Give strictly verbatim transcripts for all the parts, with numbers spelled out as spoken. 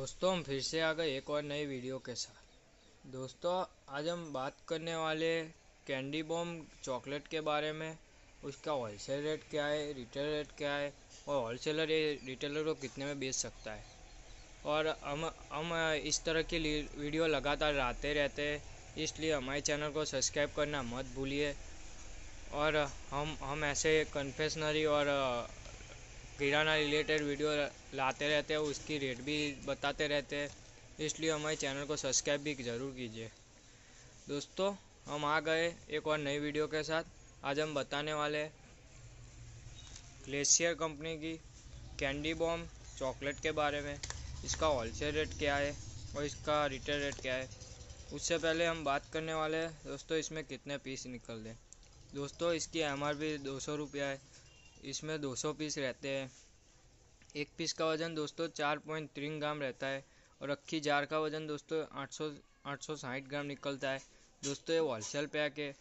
दोस्तों हम फिर से आ गए एक और नई वीडियो के साथ। दोस्तों आज हम बात करने वाले कैंडी बॉम्ब चॉकलेट के बारे में, उसका होलसेल रेट क्या है, रिटेल रेट क्या है और होलसेलर ये रिटेलर को कितने में बेच सकता है। और हम हम इस तरह की वीडियो लगातार लाते रहते हैं, इसलिए हमारे चैनल को सब्सक्राइब करना मत भूलिए। और हम हम ऐसे कन्फेक्शनरी और किराना रिलेटेड वीडियो लाते रहते हैं, उसकी रेट भी बताते रहते हैं, इसलिए हमारे चैनल को सब्सक्राइब भी ज़रूर कीजिए। दोस्तों हम आ गए एक और नई वीडियो के साथ। आज हम बताने वाले ग्लेशियर कंपनी की कैंडी बॉम्ब चॉकलेट के बारे में, इसका होलसेल रेट क्या है और इसका रिटेल रेट क्या है। उससे पहले हम बात करने वाले हैं दोस्तों इसमें कितने पीस निकल दें। दोस्तों इसकी एम आर पी दो सौ रुपया है, इसमें दो सौ पीस रहते हैं। एक पीस का वज़न दोस्तों चार पॉइंट तीन ग्राम रहता है और अक्खी जार का वज़न दोस्तों आठ सौ आठ सौ साठ ग्राम निकलता है। दोस्तों ये होलसेल पैक है।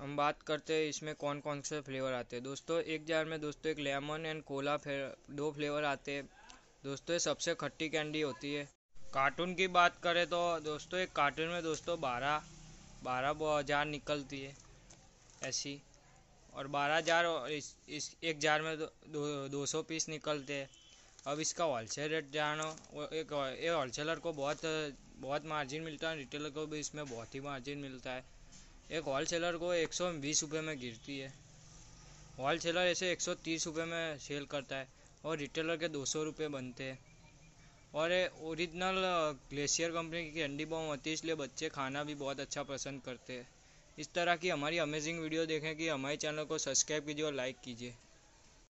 हम बात करते हैं इसमें कौन कौन से फ्लेवर आते हैं। दोस्तों एक जार में दोस्तों एक लेमन एंड कोला दो फ्लेवर आते हैं। दोस्तों ये सबसे खट्टी कैंडी होती है। कार्टून की बात करें तो दोस्तों एक कार्टून में दोस्तों बारह बारह जार निकलती है ऐसी, और बारह जार इस, इस एक जार में दो, दो, दो सौ पीस निकलते हैं। अब इसका होलसेल रेट जानो। एक ये होलसेलर को बहुत बहुत मार्जिन मिलता है, रिटेलर को भी इसमें बहुत ही मार्जिन मिलता है। एक होलसेलर को एक सौ बीस रुपये में गिरती है, होलसेलर ऐसे एक सौ तीस रुपये में सेल करता है और रिटेलर के दो सौ रुपये बनते हैं। और ये ओरिजिनल ग्लेशियर कंपनी की कैंडी बॉम्ब होती है, इसलिए बच्चे खाना भी बहुत अच्छा पसंद करते हैं। इस तरह की हमारी अमेजिंग वीडियो देखने के लिए हमारे चैनल को सब्सक्राइब कीजिए और लाइक कीजिए।